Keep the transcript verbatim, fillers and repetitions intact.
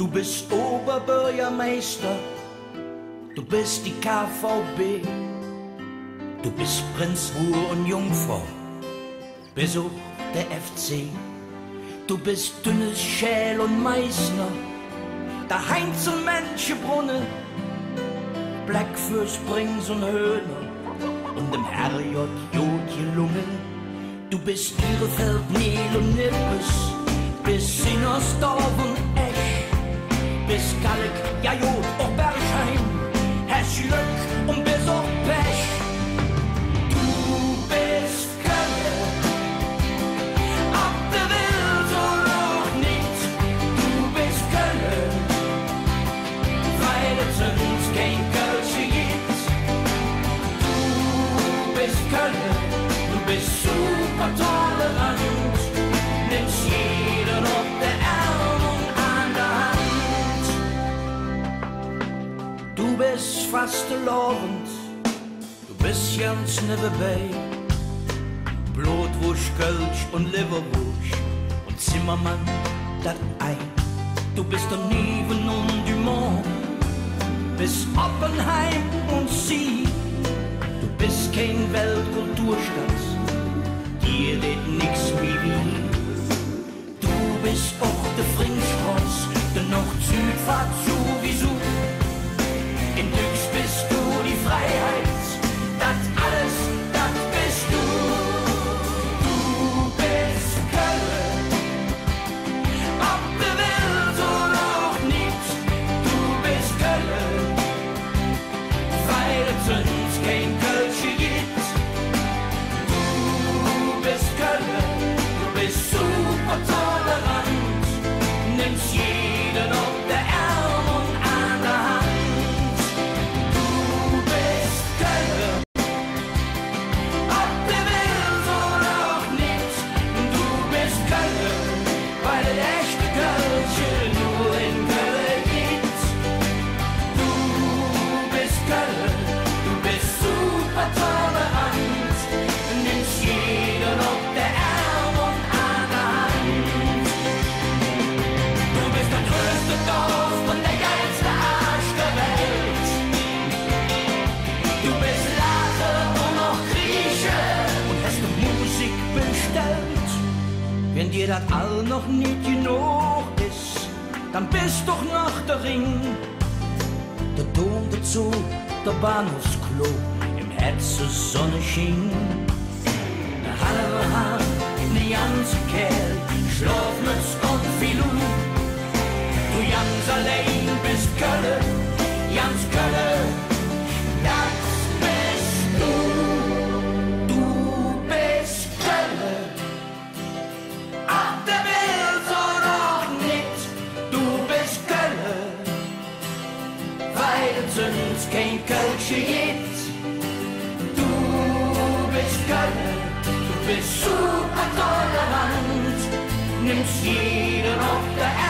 Du bist Oberbürgermeister, du bist die K V B, du bist Prinz, Ruhr und Jungfrau, Besuch der F C. Du bist Tünnes Schäl und Meisner, der Heinzelmännchenbrunnen, Bläck Fööss, Brings und Höhner und im R J Jodjelungen. Du bist Ihrefeld, Nehl und Neppes, bis Sinnersdorf und Esch, bis Kalk, ja Jod, auch Bergheim, Hesch, Lück und bis auch Pesch. Du bist Kölle, ob du willst oder auch nicht, du bist Kölle, weil es uns kein Kölsche gibt. Du bist Kölle, du bist super tolerant, nimmst jeden auf der Arm und an der Hand. Du bist fast verloren, du bist ganz nebenbei, Blutwurst, Kölsch und Leberwurst und Zimmermann, das Ei. Du bist der Neven und DuMont, bist Oppenheim und Cie. Du bist kein Weltkulturstadt, dir geht nix wie wir. Du bist auch der Brings, der Nord-Süd-Fahrt sowieso. In Düx bist du die Freiheit, das alles, das bist du. Du bist Kölle, ob du willst oder auch nicht. Du bist Kölle, weil es uns kein Kölsche gibt. Du bist Kölle, du bist super toll. Nimmst jeden auf der Arm und an der Hand. Du bist Kölle, ob du willst oder auch nicht. Du bist Kölle, weil der echte Kölsche nur in Kölle gibt. Du bist Kölle, du bist super tolerant. Nimmst jeden auf der Arm und an der Hand. Wenn dir das all noch nicht genug ist, dann bist doch noch der Rhing, der Dom, der Zoo, der Bahnhofsklo, im Herzen Sonnenschein. Der Hallerhahn, der ganze Käl, Schloofmötz und Filou. Du ganz allein bist Kölle, ganz Kölle, das bist du. Du bist Kölle, der willst oder auch nicht, du bist Kölle, weil es uns kein Kölsche gibt. Du bist Kölle, du bist super tolerant, nimmst jeden auf der Erde.